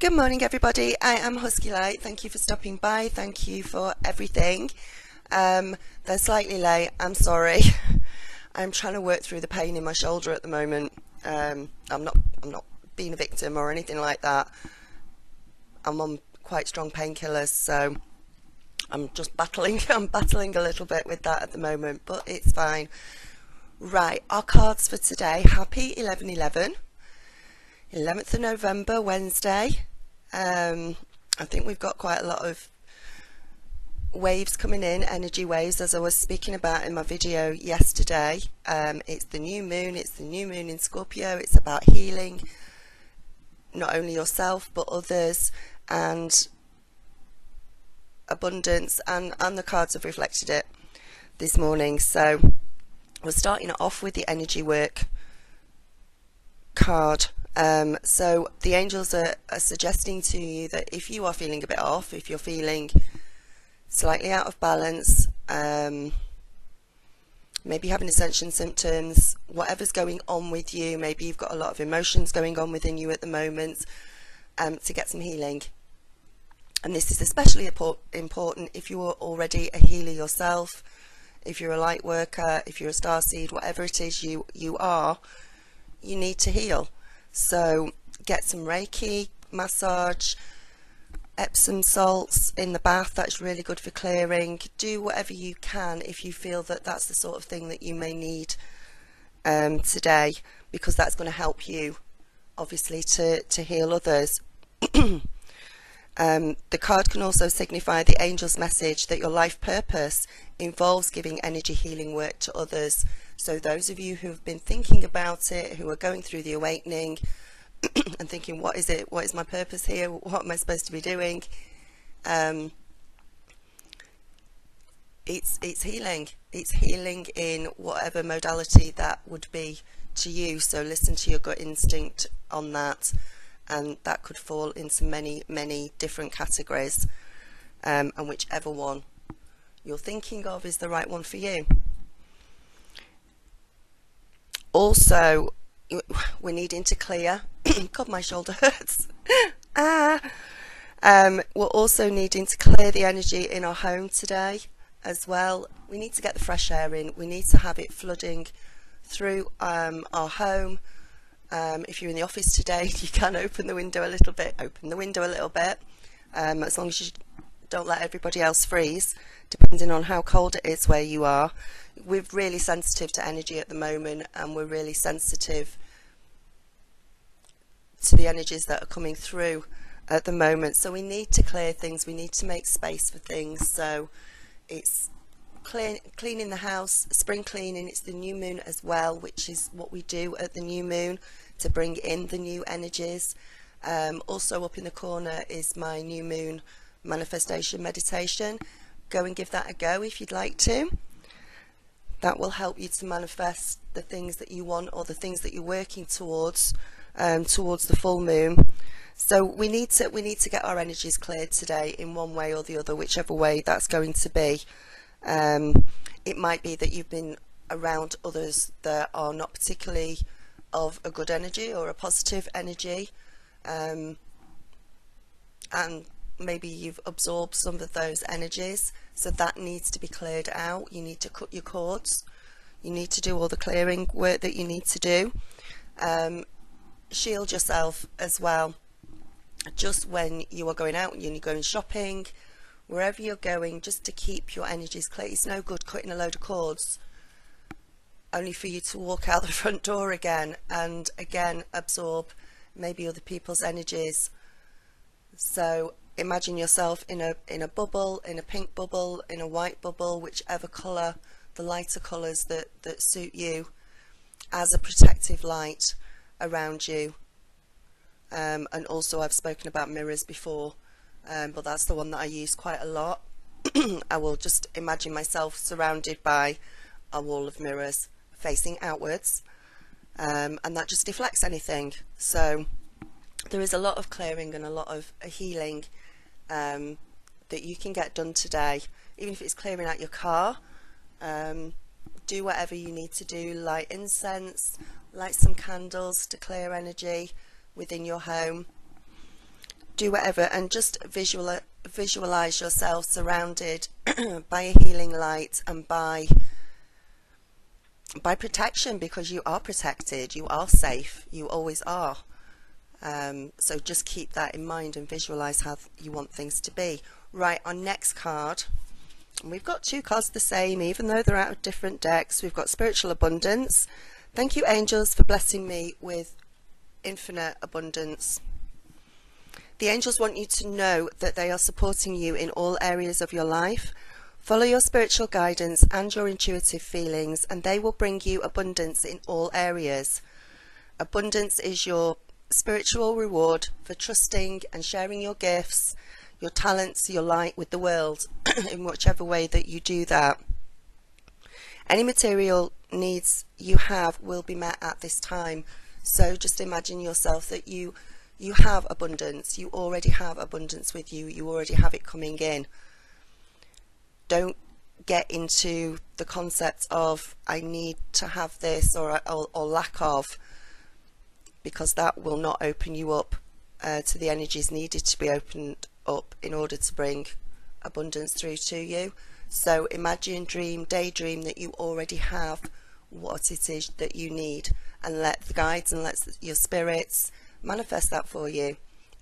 Good morning, everybody. I am Husky Light. Thank you for stopping by. Thank you for everything. They're slightly late. I'm sorry. I'm trying to work through the pain in my shoulder at the moment. I'm not being a victim or anything like that. I'm on quite strong painkillers, so I'm just battling. I'm battling a little bit with that at the moment, but it's fine. Right, our cards for today. Happy 11/11. 11th of November, Wednesday. I think we've got quite a lot of waves coming in, energy waves, as I was speaking about in my video yesterday. It's the new moon, in Scorpio. It's about healing, not only yourself but others, and abundance, and the cards have reflected it this morning. So we're starting off with the energy work card. So the angels are suggesting to you that if you are feeling a bit off, if you're feeling slightly out of balance, maybe having ascension symptoms, whatever's going on with you, maybe you've got a lot of emotions going on within you at the moment, to get some healing. And this is especially important if you are already a healer yourself, if you're a light worker, if you're a starseed, whatever it is you are, you need to heal. So get some Reiki, massage, Epsom salts in the bath. That's really good for clearing. Do whatever you can if you feel that that's the sort of thing that you may need today, because that's going to help you, obviously, to heal others. The card can also signify the angel's message that your life purpose involves giving energy healing work to others. So those of you who have been thinking about it, who are going through the awakening and thinking, what is it? What is my purpose here? What am I supposed to be doing? It's healing. It's healing in whatever modality that would be to you. So listen to your gut instinct on that. And that could fall into many, many different categories. And whichever one you're thinking of is the right one for you. Also, we're needing to clear. God, my shoulder hurts. We're also needing to clear the energy in our home today as well. We need to get the fresh air in. We need to have it flooding through our home. If you're in the office today, you can open the window a little bit, as long as you don't let everybody else freeze, depending on how cold it is where you are. We're really sensitive to energy at the moment, and we're really sensitive to the energies that are coming through at the moment. So we need to clear things, we need to make space for things. So it's cleaning the house, spring cleaning. It's the new moon as well, which is what we do at the new moon to bring in the new energies. Also up in the corner is my new moon manifestation meditation. Go and give that a go if you'd like to. That will help you to manifest the things that you want, or the things that you're working towards, towards the full moon. So we need to get our energies cleared today in one way or the other, whichever way that's going to be. It might be that you've been around others that are not particularly of a good energy or a positive energy, and maybe you've absorbed some of those energies, so that needs to be cleared out. You need to cut your cords, you need to do all the clearing work that you need to do. Shield yourself as well. Just when you are going out and you're going shopping, wherever you're going, just to keep your energies clear. It's no good cutting a load of cords only for you to walk out the front door again and again absorb maybe other people's energies. So imagine yourself in a bubble, in a pink bubble, in a white bubble, whichever colour, the lighter colours that suit you, as a protective light around you. And also, I've spoken about mirrors before. But that's the one that I use quite a lot. I will just imagine myself surrounded by a wall of mirrors facing outwards, and that just deflects anything. So there is a lot of clearing and a lot of healing that you can get done today. Even if it's clearing out your car, do whatever you need to do. Light incense, light some candles to clear energy within your home. do whatever, and just visualize yourself surrounded by a healing light and by protection, because you are protected, you are safe, you always are. So just keep that in mind and visualize how you want things to be. Right, our next card, and we've got two cards the same even though they're out of different decks. We've got Spiritual Abundance. Thank you, angels, for blessing me with infinite abundance. The angels want you to know that they are supporting you in all areas of your life. Follow your spiritual guidance and your intuitive feelings, and they will bring you abundance in all areas. Abundance is your spiritual reward for trusting and sharing your gifts, your talents, your light with the world in whichever way that you do that. Any material needs you have will be met at this time. So just imagine yourself that you have abundance, you already have abundance with you, you already have it coming in. Don't get into the concept of I need to have this or lack of, because that will not open you up to the energies needed to be opened up in order to bring abundance through to you. So imagine, dream, daydream that you already have what it is that you need, and let the guides and let your spirits manifest that for you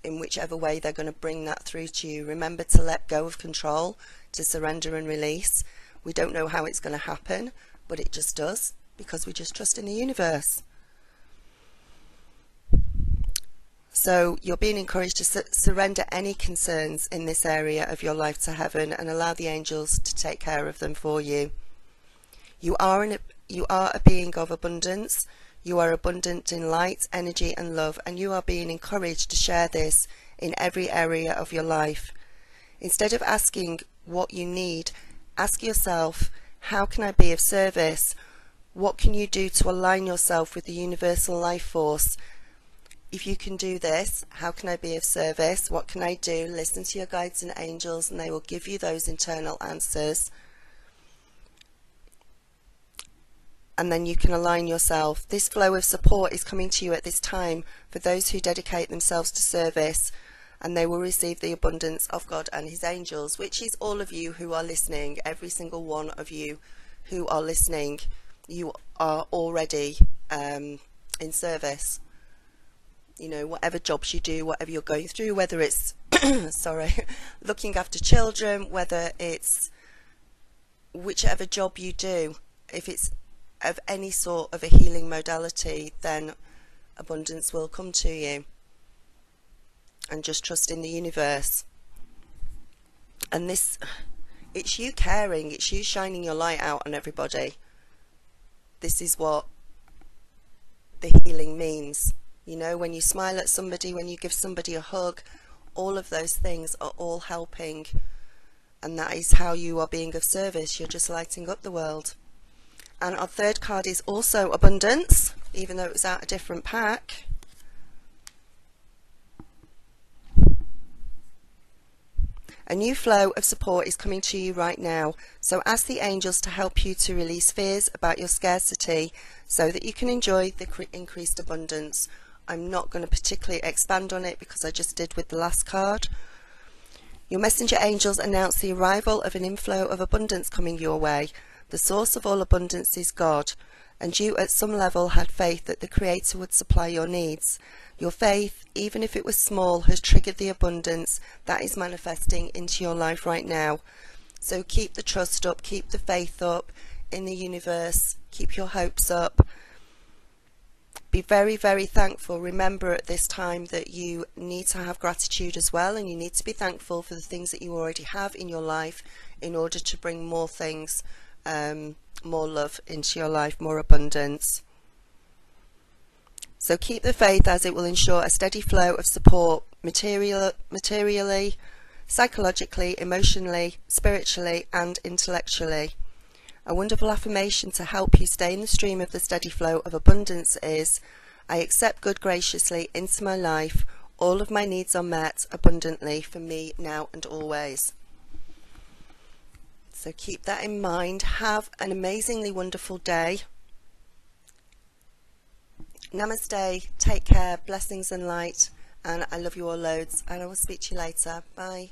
in whichever way they're going to bring that through to you. Remember to let go of control, to surrender and release. We don't know how it's going to happen, but it just does, because we just trust in the universe. So you're being encouraged to surrender any concerns in this area of your life to heaven and allow the angels to take care of them for you. You are a being of abundance. You are abundant in light, energy and love, and you are being encouraged to share this in every area of your life. Instead of asking what you need, ask yourself, how can I be of service? What can you do to align yourself with the universal life force? If you can do this, how can I be of service? What can I do? Listen to your guides and angels, and they will give you those internal answers. And then you can align yourself. This flow of support is coming to you at this time for those who dedicate themselves to service, and they will receive the abundance of God and his angels, which is all of you who are listening. Every single one of you who are listening, you are already in service. You know, whatever jobs you do, whatever you're going through, whether it's looking after children, whether it's whichever job you do, if it's of any sort of a healing modality, then abundance will come to you. And just trust in the universe. And this, it's you caring, it's you shining your light out on everybody. This is what the healing means. You know, when you smile at somebody, when you give somebody a hug, all of those things are all helping, and that is how you are being of service. You're just lighting up the world. And our third card is also abundance, even though it was out a different pack. A new flow of support is coming to you right now, so ask the angels to help you to release fears about your scarcity so that you can enjoy the increased abundance. I'm not going to particularly expand on it because I just did with the last card. Your messenger angels announce the arrival of an inflow of abundance coming your way. The source of all abundance is God, and you at some level had faith that the Creator would supply your needs. Your faith, even if it was small, has triggered the abundance that is manifesting into your life right now. So keep the trust up, keep the faith up in the universe, keep your hopes up. Be very, very thankful. Remember at this time that you need to have gratitude as well, and you need to be thankful for the things that you already have in your life in order to bring more things, more love into your life, more abundance. So keep the faith, as it will ensure a steady flow of support materially, psychologically, emotionally, spiritually and intellectually. A wonderful affirmation to help you stay in the stream of the steady flow of abundance is, I accept good graciously into my life. All of my needs are met abundantly for me now and always. So keep that in mind. Have an amazingly wonderful day. Namaste, take care, blessings and light, and I love you all loads, and I will speak to you later. Bye.